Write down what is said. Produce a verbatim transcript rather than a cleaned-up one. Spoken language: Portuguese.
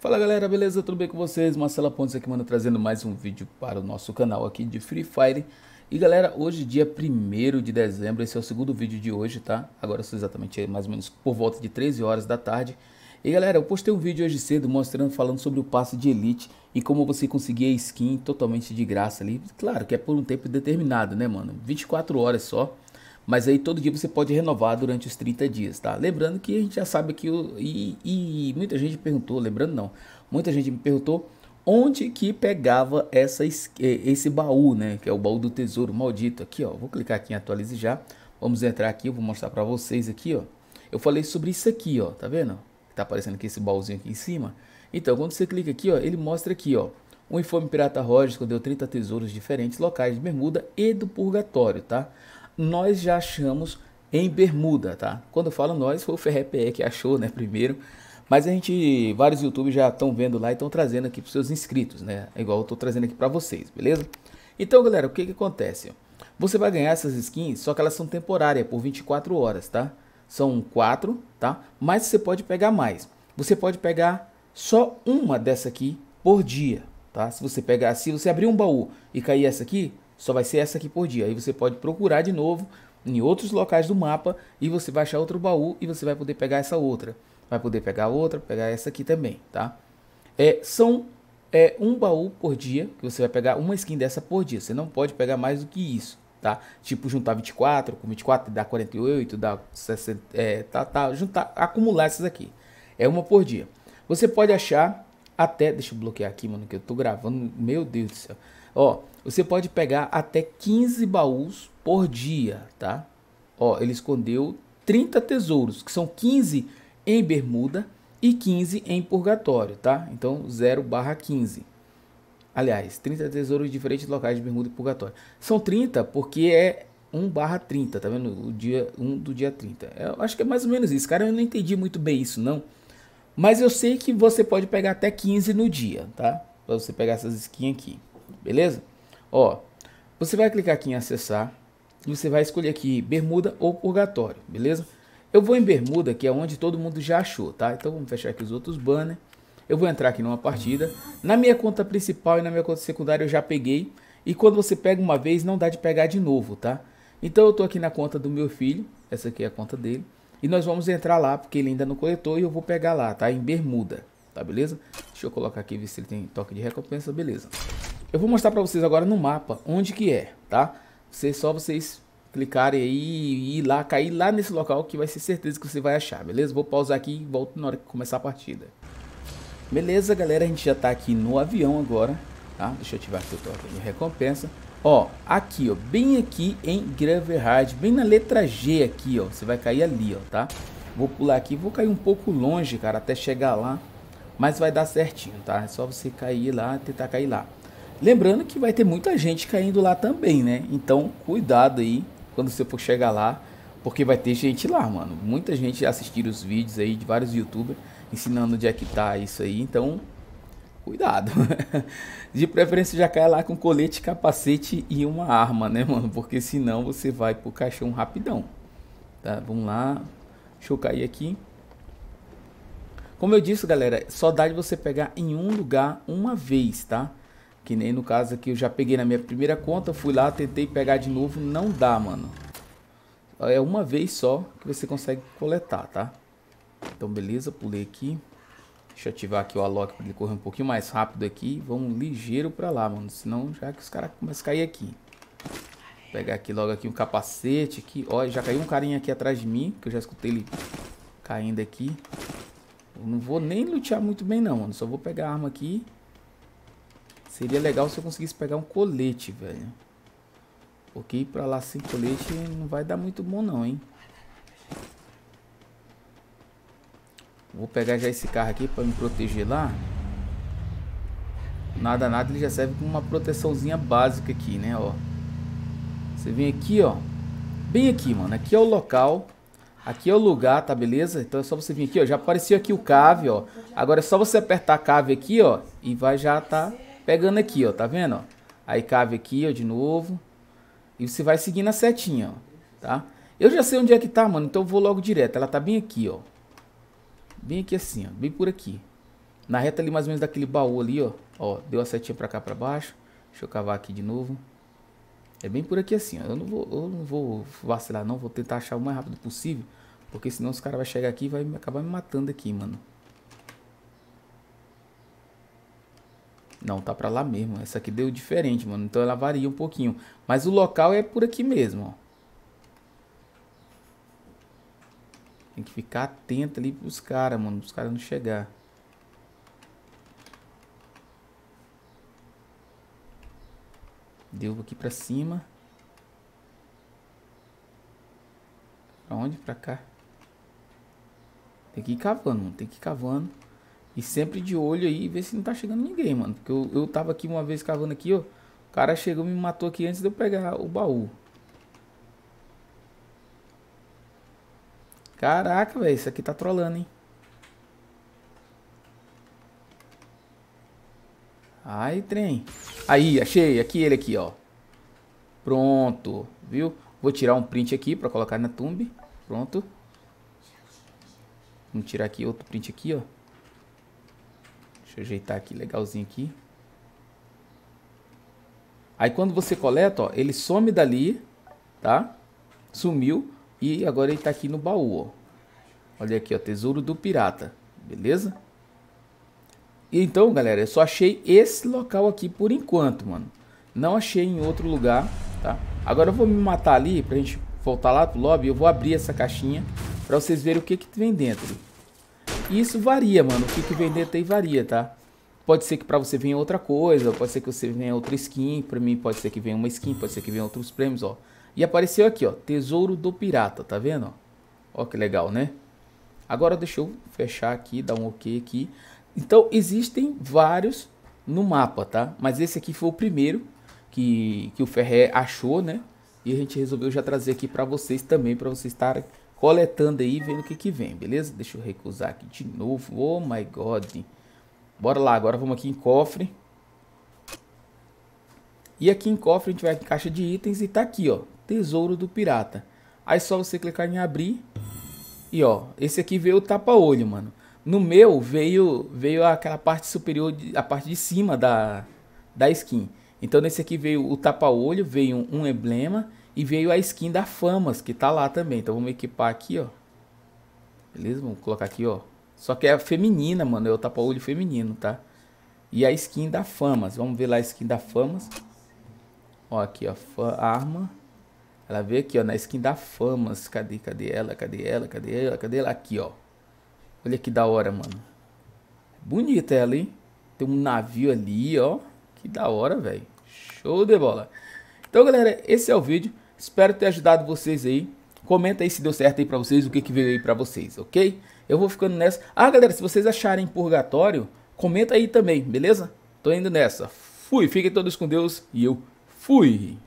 Fala galera, beleza? Tudo bem com vocês? Marcelo Pontes aqui, mano, trazendo mais um vídeo para o nosso canal aqui de Free Fire. E galera, hoje dia primeiro de dezembro, esse é o segundo vídeo de hoje, tá? Agora são exatamente mais ou menos por volta de treze horas da tarde. E galera, eu postei um vídeo hoje cedo mostrando, falando sobre o passe de Elite e como você conseguia skin totalmente de graça ali. Claro que é por um tempo determinado, né mano? vinte e quatro horas só. Mas aí todo dia você pode renovar durante os trinta dias, tá? Lembrando que a gente já sabe que... O, e, e muita gente perguntou, lembrando não. Muita gente me perguntou onde que pegava essa, esse baú, né? Que é o baú do tesouro maldito. Aqui, ó. Vou clicar aqui em atualize já. Vamos entrar aqui, eu vou mostrar pra vocês aqui, ó. Eu falei sobre isso aqui, ó. Tá vendo? Tá aparecendo aqui esse baúzinho aqui em cima. Então, quando você clica aqui, ó. Ele mostra aqui, ó. O informe Pirata Roger escondeu trinta tesouros diferentes, locais de Bermuda e do Purgatório, tá? Nós já achamos em Bermuda, tá? Quando eu falo nós, foi o Ferré P E que achou, né, primeiro. Mas a gente, vários youtubers já estão vendo lá e estão trazendo aqui para os seus inscritos, né? Igual eu estou trazendo aqui para vocês, beleza? Então, galera, o que que acontece? Você vai ganhar essas skins, só que elas são temporárias, por vinte e quatro horas, tá? São quatro, tá? Mas você pode pegar mais. Você pode pegar só uma dessa aqui por dia, tá? Se você pegar, se você abrir um baú e cair essa aqui... Só vai ser essa aqui por dia. Aí você pode procurar de novo em outros locais do mapa e você vai achar outro baú e você vai poder pegar essa outra. Vai poder pegar outra, pegar essa aqui também, tá? É, são é, um baú por dia que você vai pegar uma skin dessa por dia. Você não pode pegar mais do que isso, tá? Tipo juntar vinte e quatro, com vinte e quatro dá quarenta e oito, dá sessenta, é, tá, tá, juntar, acumular essas aqui. É uma por dia. Você pode achar até, deixa eu bloquear aqui, mano, que eu tô gravando, meu Deus do céu. Ó, você pode pegar até quinze baús por dia, tá? Ó, ele escondeu trinta tesouros, que são quinze em Bermuda e quinze em Purgatório, tá? Então, zero barra quinze. Aliás, trinta tesouros diferentes de locais de Bermuda e Purgatório. São trinta porque é um barra trinta, tá vendo? O dia um do dia trinta. Eu acho que é mais ou menos isso. Cara, eu não entendi muito bem isso, não. Mas eu sei que você pode pegar até quinze no dia, tá? Pra você pegar essas skins aqui. Beleza? Ó, você vai clicar aqui em acessar e você vai escolher aqui Bermuda ou Purgatório, beleza? Eu vou em Bermuda, que é onde todo mundo já achou, tá? Então vamos fechar aqui os outros banners. Eu vou entrar aqui numa partida. Na minha conta principal e na minha conta secundária eu já peguei. E quando você pega uma vez, não dá de pegar de novo, tá? Então eu tô aqui na conta do meu filho. Essa aqui é a conta dele. E nós vamos entrar lá, porque ele ainda não coletou e eu vou pegar lá, tá? Em Bermuda, tá? Beleza? Deixa eu colocar aqui, ver se ele tem toque de recompensa, beleza? Eu vou mostrar pra vocês agora no mapa onde que é, tá? Você, só vocês clicarem aí e ir lá, cair lá nesse local que vai ser certeza que você vai achar, beleza? Vou pausar aqui e volto na hora que começar a partida. Beleza, galera, a gente já tá aqui no avião agora, tá? Deixa eu ativar aqui o toque de recompensa. Ó, aqui, ó, bem aqui em Graveyard, bem na letra G aqui, ó. Você vai cair ali, ó, tá? Vou pular aqui, vou cair um pouco longe, cara, até chegar lá. Mas vai dar certinho, tá? É só você cair lá, tentar cair lá. Lembrando que vai ter muita gente caindo lá também, né? Então, cuidado aí quando você for chegar lá, porque vai ter gente lá, mano. Muita gente assistir os vídeos aí de vários youtubers ensinando onde é que tá isso aí, então, cuidado. De preferência, já cai lá com colete, capacete e uma arma, né, mano? Porque senão você vai pro caixão rapidão. Tá, vamos lá. Deixa eu cair aqui. Como eu disse, galera, só dá de você pegar em um lugar uma vez, tá? Que nem no caso aqui, eu já peguei na minha primeira conta, fui lá, tentei pegar de novo, não dá, mano. É uma vez só que você consegue coletar, tá? Então, beleza, pulei aqui. Deixa eu ativar aqui o Alok para ele correr um pouquinho mais rápido aqui. Vamos ligeiro pra lá, mano, senão já que os caras começam a cair aqui. Vou pegar aqui logo aqui um capacete aqui. Ó, já caiu um carinha aqui atrás de mim, que eu já escutei ele caindo aqui. Eu não vou nem lutear muito bem não, mano, só vou pegar a arma aqui. Seria legal se eu conseguisse pegar um colete, velho. Porque ir pra lá sem colete não vai dar muito bom não, hein. Vou pegar já esse carro aqui pra me proteger lá. Nada, nada, ele já serve como uma proteçãozinha básica aqui, né, ó. Você vem aqui, ó. Bem aqui, mano. Aqui é o local. Aqui é o lugar, tá, beleza? Então é só você vir aqui, ó. Já apareceu aqui o cave, ó. Agora é só você apertar a cave aqui, ó. E vai já tá... pegando aqui, ó, tá vendo, ó? Aí cabe aqui, ó, de novo. E você vai seguindo a setinha, ó, tá? Eu já sei onde é que tá, mano, então eu vou logo direto. Ela tá bem aqui, ó. Bem aqui assim, ó, bem por aqui. Na reta ali mais ou menos daquele baú ali, ó. Ó, deu a setinha pra cá pra baixo. Deixa eu cavar aqui de novo. É bem por aqui assim, ó. Eu não vou, eu não vou vacilar não. Vou tentar achar o mais rápido possível. Porque senão os caras vão chegar aqui e vai acabar me matando aqui, mano. Não, tá pra lá mesmo. Essa aqui deu diferente, mano. Então ela varia um pouquinho. Mas o local é por aqui mesmo, ó. Tem que ficar atento ali pros caras, mano. Os caras não chegar. Deu aqui pra cima. Pra onde? Pra cá. Tem que ir cavando, mano. Tem que ir cavando. E sempre de olho aí. Ver se não tá chegando ninguém, mano. Porque eu, eu tava aqui uma vez cavando aqui, ó. O cara chegou e me matou aqui antes de eu pegar o baú. Caraca, velho. Isso aqui tá trolando, hein. Ai, trem. Aí, achei. Aqui ele aqui, ó. Pronto. Viu? Vou tirar um print aqui pra colocar na thumb. Pronto. Vamos tirar aqui outro print aqui, ó. Deixa eu ajeitar aqui. Legalzinho aqui. Aí quando você coleta, ó. Ele some dali. Tá? Sumiu. E agora ele tá aqui no baú, ó. Olha aqui, ó. Tesouro do pirata. Beleza? E então, galera, eu só achei esse local aqui por enquanto, mano. Não achei em outro lugar, tá? Agora eu vou me matar ali pra gente voltar lá pro lobby. Eu vou abrir essa caixinha pra vocês verem o que que vem dentro. E isso varia, mano. O que que vem dentro aí varia, tá? Pode ser que pra você venha outra coisa. Pode ser que você venha outra skin. Pra mim pode ser que venha uma skin. Pode ser que venha outros prêmios, ó. E apareceu aqui, ó, Tesouro do Pirata, tá vendo? Ó, que legal, né? Agora deixa eu fechar aqui, dar um ok aqui. Então, existem vários no mapa, tá? Mas esse aqui foi o primeiro que, que o Ferré achou, né? E a gente resolveu já trazer aqui pra vocês também, pra vocês estarem coletando aí, vendo o que que vem, beleza? Deixa eu recusar aqui de novo, oh my god. Bora lá, agora vamos aqui em cofre. E aqui em cofre a gente vai em caixa de itens e tá aqui, ó. Tesouro do Pirata. Aí só você clicar em abrir. E ó, esse aqui veio o tapa-olho, mano. No meu veio veio aquela parte superior, de, a parte de cima da, da skin. Então nesse aqui veio o tapa-olho, veio um emblema e veio a skin da Famas, que tá lá também. Então vamos equipar aqui, ó. Beleza? Vamos colocar aqui, ó. Só que é a feminina, mano. É o tapa-olho feminino, tá? E a skin da Famas. Vamos ver lá a skin da Famas. Ó, aqui, ó. Arma. Ela veio aqui, ó, na skin da Famas. Cadê, cadê ela? Cadê ela? Cadê ela? Cadê ela? Aqui, ó. Olha que da hora, mano. Bonita ela, hein? Tem um navio ali, ó. Que da hora, velho. Show de bola. Então, galera, esse é o vídeo. Espero ter ajudado vocês aí. Comenta aí se deu certo aí pra vocês, o que que veio aí pra vocês, ok? Eu vou ficando nessa. Ah, galera, se vocês acharem Purgatório, comenta aí também, beleza? Tô indo nessa. Fui, fiquem todos com Deus e eu fui!